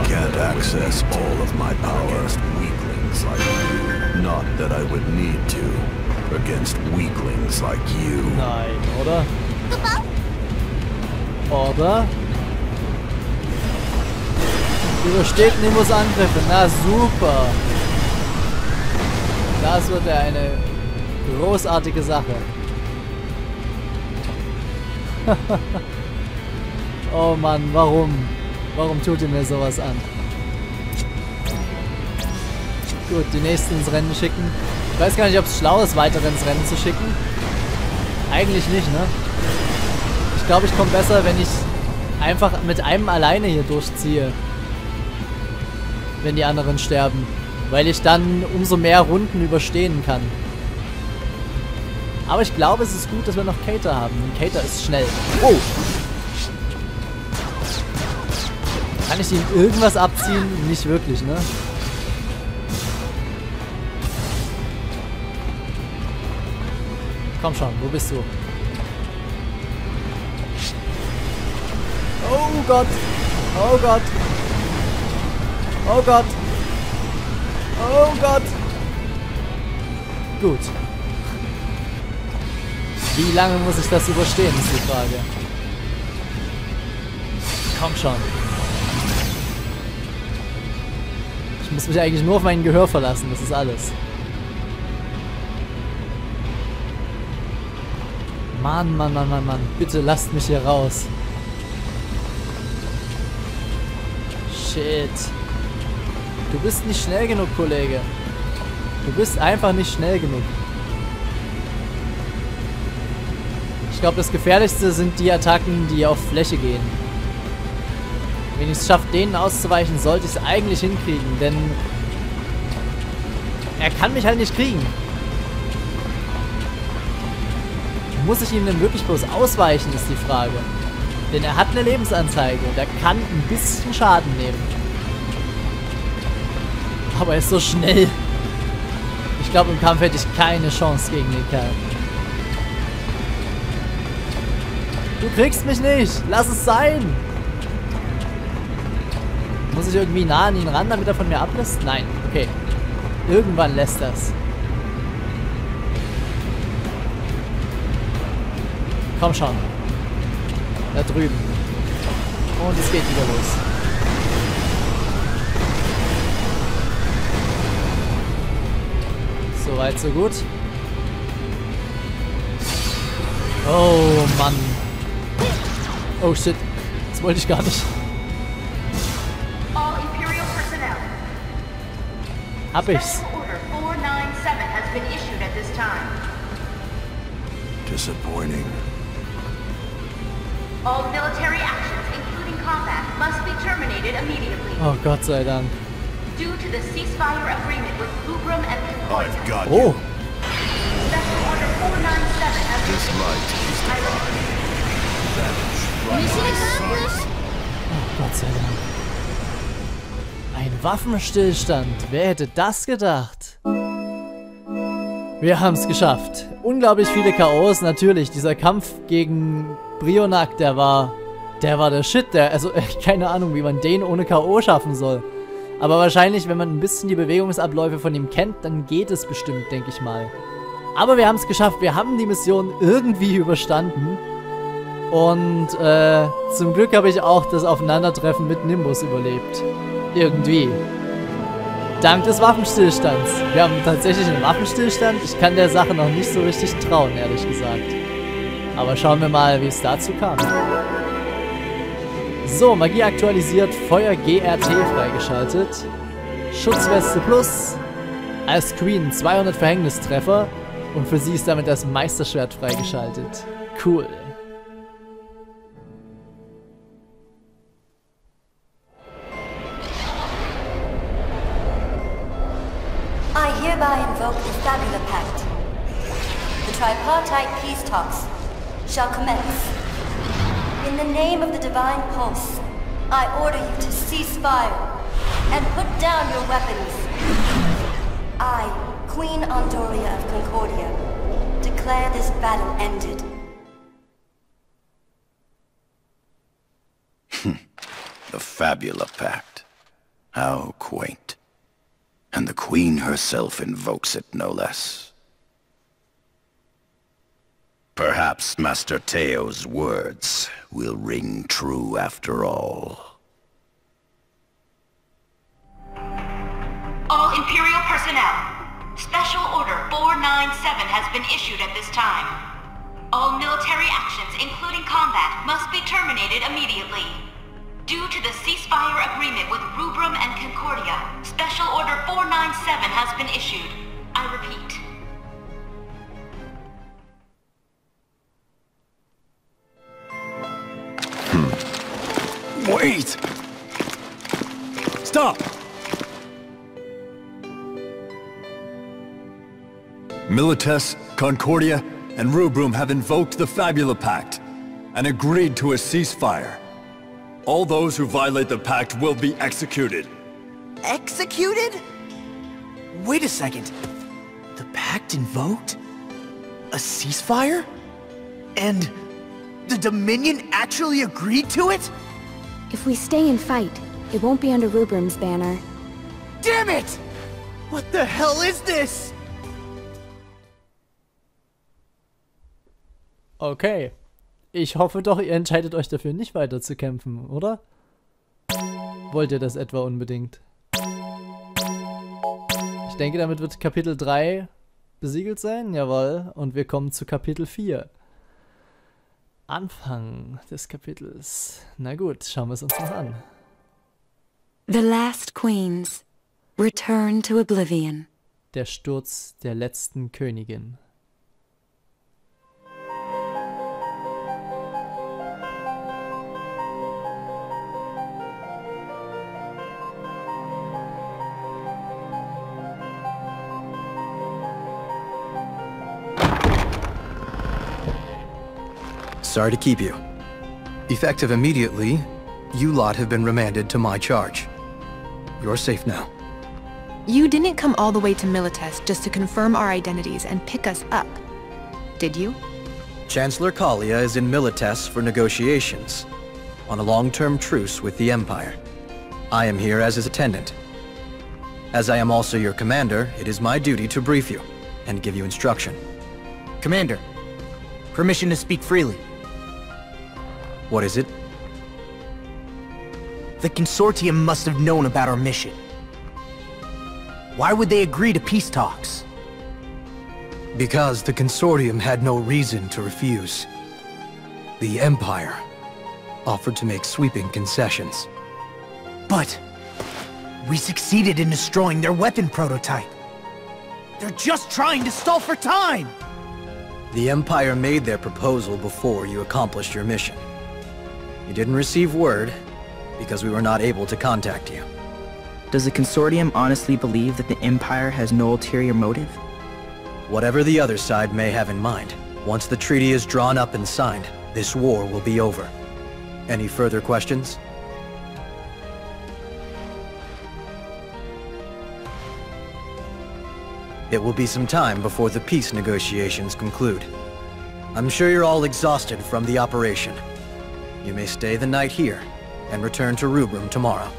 I can't access all of my power against weaklings like you. Not that I would need to. Against weaklings like you. Nein, oder? Oder? Übersteht Nimbus Angriffe. Na super. Das wird ja eine großartige Sache. Oh Mann, warum? Warum tut ihr mir sowas an? Gut, die nächsten ins Rennen schicken. Ich weiß gar nicht, ob es schlau ist, weitere ins Rennen zu schicken. Eigentlich nicht, ne? Ich glaube, ich komme besser, wenn ich einfach mit einem alleine hier durchziehe. Wenn die anderen sterben. Weil ich dann umso mehr Runden überstehen kann. Aber ich glaube, es ist gut, dass wir noch Kater haben. Kater ist schnell. Oh! Kann ich ihm irgendwas abziehen? Nicht wirklich, ne? Komm schon, wo bist du? Oh Gott! Oh Gott! Oh Gott! Oh Gott! Gut. Wie lange muss ich das überstehen, ist die Frage. Komm schon. Ich muss mich eigentlich nur auf mein Gehör verlassen, das ist alles. Mann, Mann, Mann, Mann, Mann. Bitte lasst mich hier raus. Shit. Du bist nicht schnell genug, Kollege. Du bist einfach nicht schnell genug. Ich glaube, das Gefährlichste sind die Attacken, die auf Fläche gehen. Wenn ich es schaffe, denen auszuweichen, sollte ich es eigentlich hinkriegen, denn er kann mich halt nicht kriegen. Muss ich ihm denn wirklich bloß ausweichen, ist die Frage. Denn er hat eine Lebensanzeige und er kann ein bisschen Schaden nehmen. Aber er ist so schnell. Ich glaube, im Kampf hätte ich keine Chance gegen den Kerl. Du kriegst mich nicht! Lass es sein! Muss ich irgendwie nah an ihn ran, damit er von mir ablässt? Nein, okay. Irgendwann lässt das. Komm schon. Da drüben. Und es geht wieder los. Soweit, so gut. Oh Mann. Oh shit. Das wollte ich gar nicht. Hab ich's. Disappointing. All military actions, including combat, must be terminated immediately. Oh, Gott sei Dank. Due to the ceasefire agreement with Rubrum and Concordia. I've got you. Special order 497 has been issued. Oh, Gott sei Dank. Ein Waffenstillstand. Wer hätte das gedacht? Wir haben es geschafft. Unglaublich viele K.O.s. Natürlich, dieser Kampf gegen Brionac, der war der Shit. Also, keine Ahnung, wie man den ohne K.O. schaffen soll. Aber wahrscheinlich, wenn man ein bisschen die Bewegungsabläufe von ihm kennt, dann geht es bestimmt, denke ich mal. Aber wir haben es geschafft. Wir haben die Mission irgendwie überstanden. Und zum Glück habe ich auch das Aufeinandertreffen mit Nimbus überlebt. Irgendwie. Dank des Waffenstillstands. Wir haben tatsächlich einen Waffenstillstand. Ich kann der Sache noch nicht so richtig trauen, ehrlich gesagt. Aber schauen wir mal, wie es dazu kam. So, Magie aktualisiert, Feuer GRT freigeschaltet. Schutzweste Plus. Als Queen 200 Verhängnistreffer. Und für sie ist damit das Meisterschwert freigeschaltet. Cool. I hereby invoke the Fabula Pact. The tripartite peace talks shall commence. In the name of the divine pulse, I order you to cease fire and put down your weapons. I, Queen Andoria of Concordia, declare this battle ended. The Fabula Pact. How quaint. And the Queen herself invokes it, no less. Perhaps Master Teo's words will ring true after all. All Imperial personnel, Special Order 497 has been issued at this time. All military actions, including combat, must be terminated immediately. Due to the ceasefire agreement with Rubrum and Concordia, Special Order 497 has been issued. I repeat. Wait! Stop! Milites, Concordia, and Rubrum have invoked the Fabula Pact and agreed to a ceasefire. All those who violate the pact will be executed. Executed? Wait a second. The pact invoked? A ceasefire? And the Dominion actually agreed to it? If we stay and fight, it won't be under Rubrum's banner. Damn it! What the hell is this? Okay. Ich hoffe doch, ihr entscheidet euch dafür, nicht weiter zu kämpfen, oder? Wollt ihr das etwa unbedingt? Ich denke, damit wird Kapitel 3 besiegelt sein, jawohl. Und wir kommen zu Kapitel 4. Anfang des Kapitels. Na gut, schauen wir es uns noch an. The last queens return to oblivion. Der Sturz der letzten Königin. Sorry to keep you. Effective immediately, you lot have been remanded to my charge. You're safe now. You didn't come all the way to Milites just to confirm our identities and pick us up, did you? Chancellor Kalia is in Milites for negotiations, on a long-term truce with the Empire. I am here as his attendant. As I am also your commander, it is my duty to brief you and give you instruction. Commander, permission to speak freely. What is it? The Consortium must have known about our mission. Why would they agree to peace talks? Because the Consortium had no reason to refuse. The Empire offered to make sweeping concessions. But we succeeded in destroying their weapon prototype. They're just trying to stall for time! The Empire made their proposal before you accomplished your mission. You didn't receive word, because we were not able to contact you. Does the Consortium honestly believe that the Empire has no ulterior motive? Whatever the other side may have in mind, once the treaty is drawn up and signed, this war will be over. Any further questions? It will be some time before the peace negotiations conclude. I'm sure you're all exhausted from the operation. You may stay the night here, and return to Rubrum tomorrow.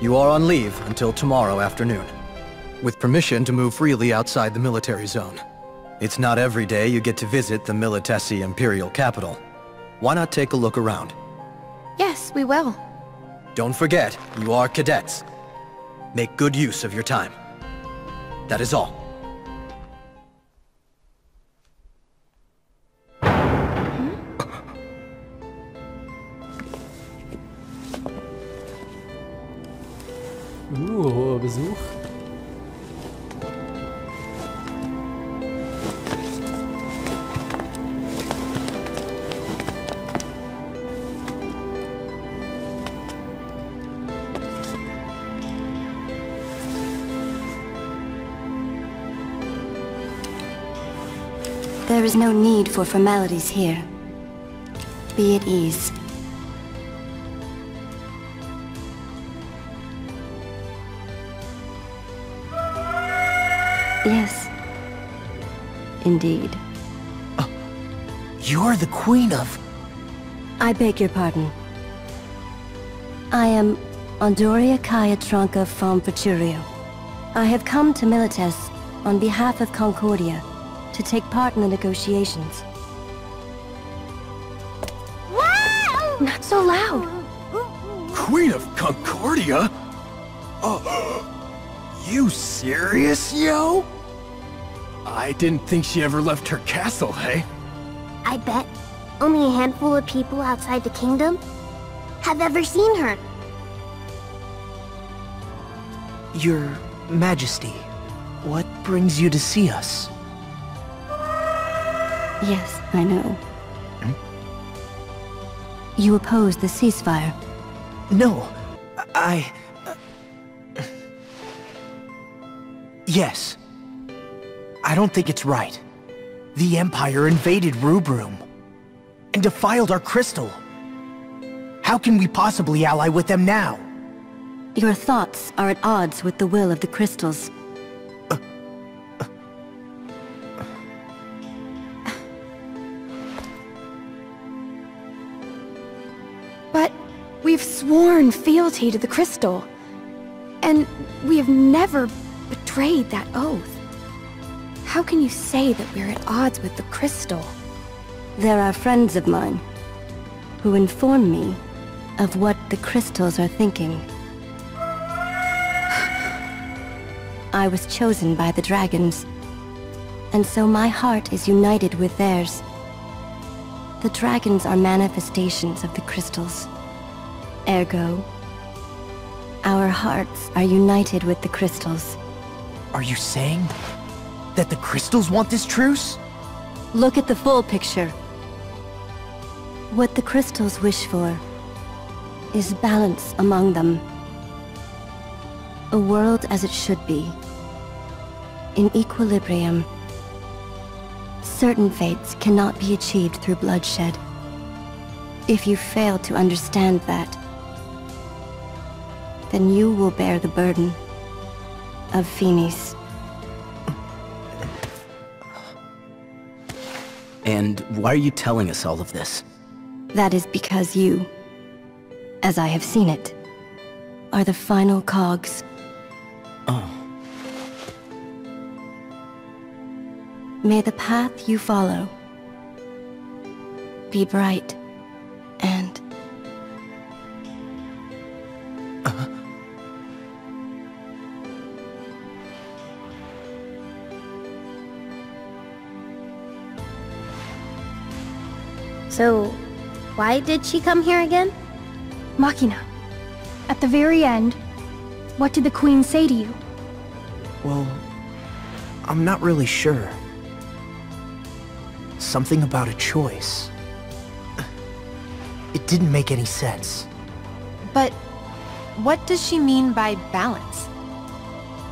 You are on leave until tomorrow afternoon, with permission to move freely outside the military zone. It's not every day you get to visit the Militesi Imperial Capital. Why not take a look around? Yes, we will. Don't forget, you are cadets. Make good use of your time. That is all. Hoher Besuch. There is no need for formalities here. Be at ease. Yes, indeed. You're the Queen of... I beg your pardon. I am Andoria Kaya Tranka from Peturio. I have come to Milites on behalf of Concordia to take part in the negotiations. Wow! Not so loud! Queen of Concordia? You serious, yo? I didn't think she ever left her castle, hey? I bet only a handful of people outside the kingdom have ever seen her. Your Majesty, what brings you to see us? Yes, I know. Hmm? You oppose the ceasefire. No, I... Yes. I don't think it's right. The Empire invaded Rubrum and defiled our crystal. How can we possibly ally with them now? Your thoughts are at odds with the will of the crystals. But we've sworn fealty to the crystal, and we have never betrayed that oath. How can you say that we're at odds with the crystal? There are friends of mine who inform me of what the crystals are thinking. I was chosen by the dragons, and so my heart is united with theirs. The dragons are manifestations of the crystals. Ergo, our hearts are united with the crystals. Are you saying that the crystals want this truce? Look at the full picture. What the crystals wish for is balance among them. A world as it should be, in equilibrium. Certain fates cannot be achieved through bloodshed. If you fail to understand that, then you will bear the burden of Phoenix. And why are you telling us all of this? That is because you, as I have seen it, are the final cogs. Oh. May the path you follow be bright and... So, why did she come here again? Machina, at the very end, what did the Queen say to you? Well, I'm not really sure. Something about a choice. It didn't make any sense. But what does she mean by balance?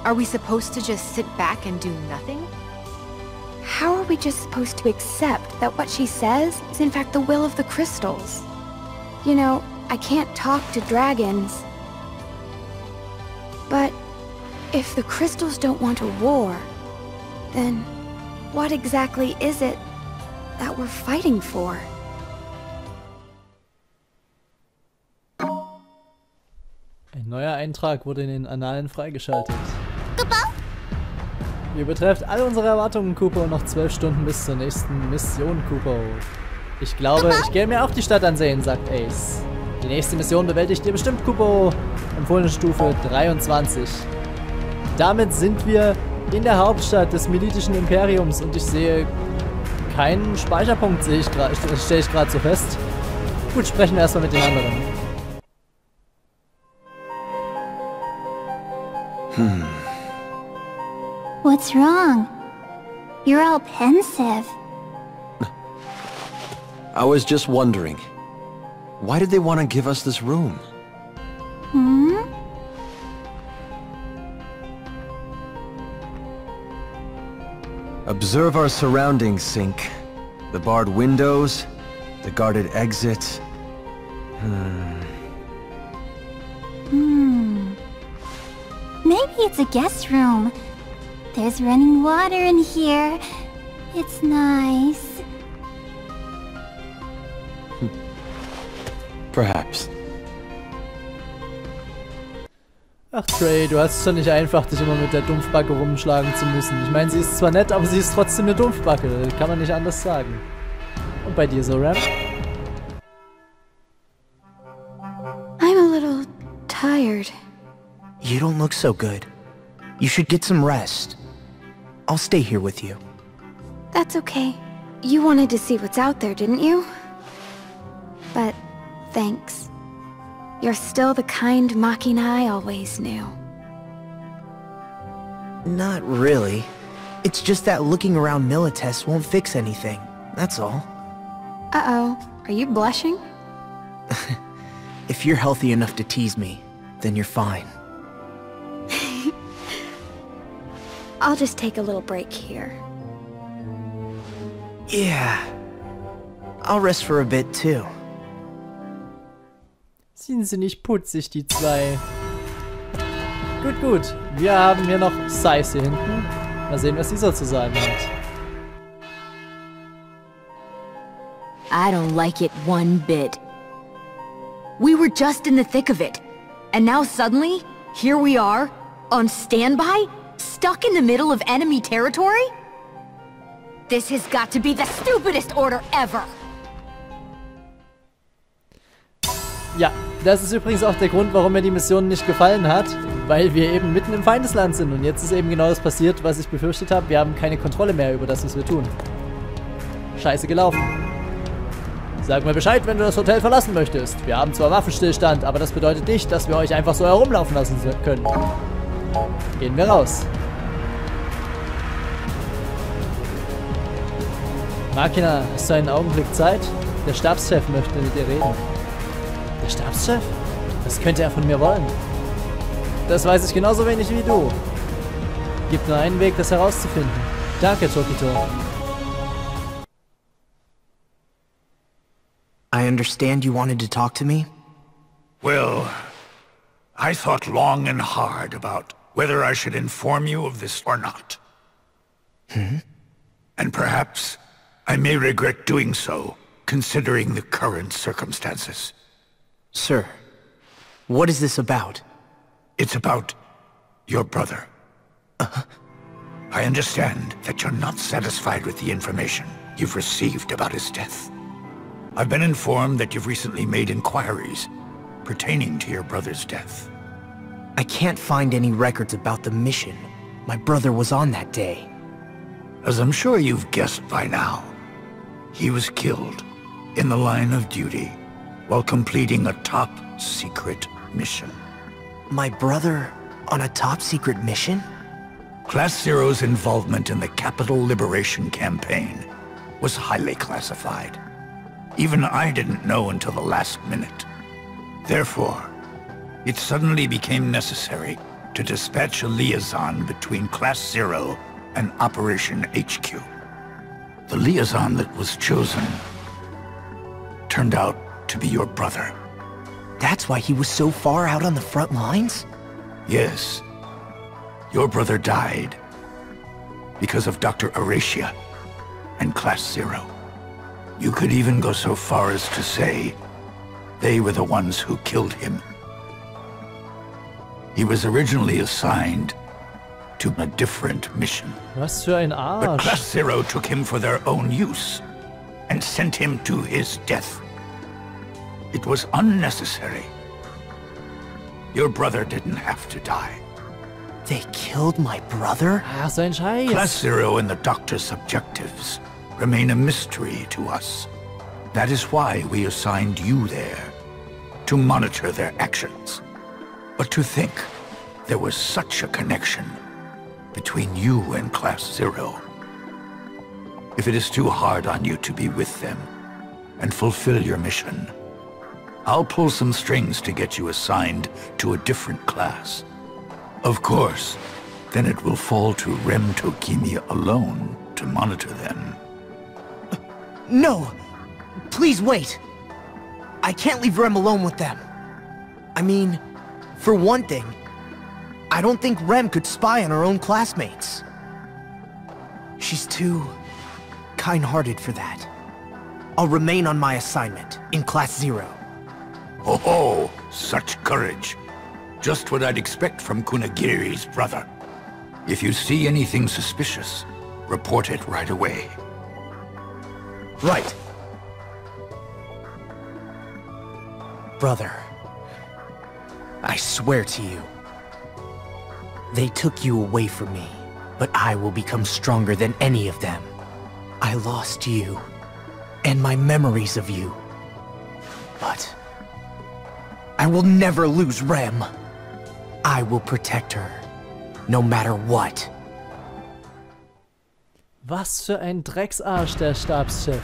Are we supposed to just sit back and do nothing? How are we just supposed to accept that what she says is in fact the will of the crystals? You know, I can't talk to dragons. But if the crystals don't want a war, then what exactly is it that we're fighting for? Ein neuer Eintrag wurde in den Annalen freigeschaltet. Ihr betrefft all unsere Erwartungen, Kupo, und noch 12 Stunden bis zur nächsten Mission, Kupo. Ich glaube, ich gehe mir auch die Stadt ansehen, sagt Ace. Die nächste Mission bewältigt ihr bestimmt, Kupo. Empfohlene Stufe 23. Damit sind wir in der Hauptstadt des militischen Imperiums und ich sehe keinen Speicherpunkt, stelle ich gerade so fest. Gut, sprechen wir erstmal mit den anderen. Hm. What's wrong? You're all pensive. I was just wondering, why did they want to give us this room? Hmm? Observe our surroundings, Sync. The barred windows, the guarded exits. Maybe it's a guest room. There's running water in here. It's nice. Perhaps. Ach Trey, du hast es schon nicht einfach, dich immer mit der Dumpfbacke rumschlagen zu müssen. Ich meine, sie ist zwar nett, aber sie ist trotzdem eine Dumpfbacke. Kann man nicht anders sagen. Und bei dir so, Rem? I'm a little tired. You don't look so good. You should get some rest. I'll stay here with you. That's okay. You wanted to see what's out there, didn't you? But thanks. You're still the kind Machina I always knew. Not really. It's just that looking around Milites won't fix anything, that's all. Uh-oh, are you blushing? If you're healthy enough to tease me, then you're fine. I'll just take a little break here. Yeah. I'll rest for a bit too. Sind sie nicht putzig, die zwei. Gut, gut. Wir haben hier noch Scythe hier hinten. Mal sehen, was dieser zu sagen hat. I don't like it one bit. We were just in the thick of it. And now suddenly, here we are, on standby, stuck in the middle of enemy territory? This has got to be the stupidest order ever! Ja, das ist übrigens auch der Grund, warum mir die Mission nicht gefallen hat, weil wir eben mitten im Feindesland sind und jetzt ist eben genau das passiert, was ich befürchtet habe. Wir haben keine Kontrolle mehr über das, was wir tun. Scheiße gelaufen. Sag mir Bescheid, wenn du das Hotel verlassen möchtest. Wir haben zwar Waffenstillstand, aber das bedeutet nicht, dass wir euch einfach so herumlaufen lassen können. Gehen wir raus. Machina, hast du einen Augenblick Zeit? Der Stabschef möchte mit dir reden. Der Stabschef? Was könnte er von mir wollen? Das weiß ich genauso wenig wie du. Gibt nur einen Weg, das herauszufinden. Danke, Torkitor. I understand you wanted to talk to me? Well, I thought long and hard about whether I should inform you of this or not. Hmm? And perhaps I may regret doing so, considering the current circumstances. Sir, what is this about? It's about your brother. I understand that you're not satisfied with the information you've received about his death. I've been informed that you've recently made inquiries pertaining to your brother's death. I can't find any records about the mission my brother was on that day. As I'm sure you've guessed by now, he was killed in the line of duty while completing a top-secret mission. My brother on a top-secret mission? Class Zero's involvement in the Capital Liberation Campaign was highly classified. Even I didn't know until the last minute. Therefore, it suddenly became necessary to dispatch a liaison between Class Zero and Operation HQ. The liaison that was chosen turned out to be your brother. That's why he was so far out on the front lines? Yes. Your brother died because of Dr. Arecia and Class Zero. You could even go so far as to say they were the ones who killed him. He was originally assigned to a different mission. Was für ein Arsch. But Class Zero took him for their own use and sent him to his death. It was unnecessary. Your brother didn't have to die. They killed my brother? Class Zero and the Doctor's objectives remain a mystery to us. That is why we assigned you there, to monitor their actions. But to think there was such a connection between you and Class Zero. If it is too hard on you to be with them and fulfill your mission, I'll pull some strings to get you assigned to a different class. Of course, then it will fall to Rem Tokimiya alone to monitor them. No! Please wait! I can't leave Rem alone with them. I mean, for one thing, I don't think Rem could spy on her own classmates. She's too kind-hearted for that. I'll remain on my assignment in Class Zero. Oh, such courage. Just what I'd expect from Kunigiri's brother. If you see anything suspicious, report it right away. Right. Brother, I swear to you, they took you away from me, but I will become stronger than any of them. I lost you, and my memories of you, but I will never lose Rem. I will protect her, no matter what. Was für ein Drecksarsch, der Stabschef.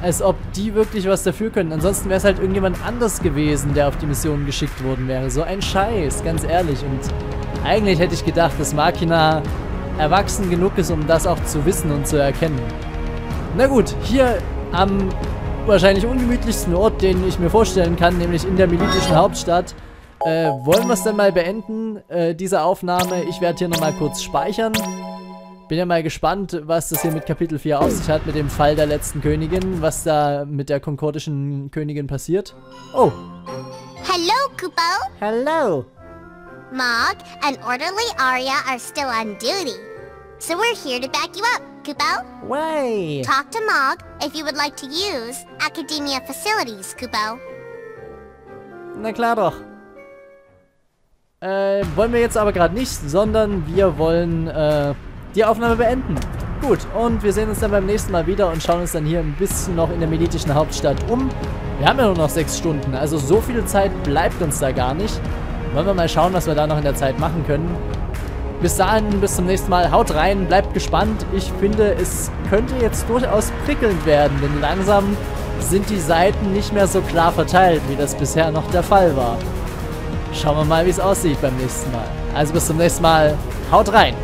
Als ob die wirklich was dafür können. Ansonsten wäre es halt irgendjemand anders gewesen, der auf die Mission geschickt worden wäre. So ein Scheiß, ganz ehrlich. Und eigentlich hätte ich gedacht, dass Machina erwachsen genug ist, um das auch zu wissen und zu erkennen. Na gut, hier am wahrscheinlich ungemütlichsten Ort, den ich mir vorstellen kann, nämlich in der militischen Hauptstadt, wollen wir es dann mal beenden, diese Aufnahme. Ich werde hier nochmal kurz speichern. Bin ja mal gespannt, was das hier mit Kapitel 4 auf sich hat, mit dem Fall der letzten Königin, was da mit der konkordischen Königin passiert. Oh! Hello, Kupo! Hello! Mog and Orderly Aria are still on duty, so we're here to back you up, Kupo. Way! Talk to Mog if you would like to use Academia facilities, Kupo. Na klar doch. Wollen wir jetzt aber gerade nicht, sondern wir wollen die Aufnahme beenden. Gut, und wir sehen uns dann beim nächsten Mal wieder und schauen uns dann hier ein bisschen noch in der militischen Hauptstadt um. Wir haben ja nur noch 6 Stunden, also so viel Zeit bleibt uns da gar nicht. Wollen wir mal schauen, was wir da noch in der Zeit machen können. Bis dahin, bis zum nächsten Mal. Haut rein, bleibt gespannt. Ich finde, es könnte jetzt durchaus prickelnd werden, denn langsam sind die Seiten nicht mehr so klar verteilt, wie das bisher noch der Fall war. Schauen wir mal, wie es aussieht beim nächsten Mal. Also bis zum nächsten Mal. Haut rein!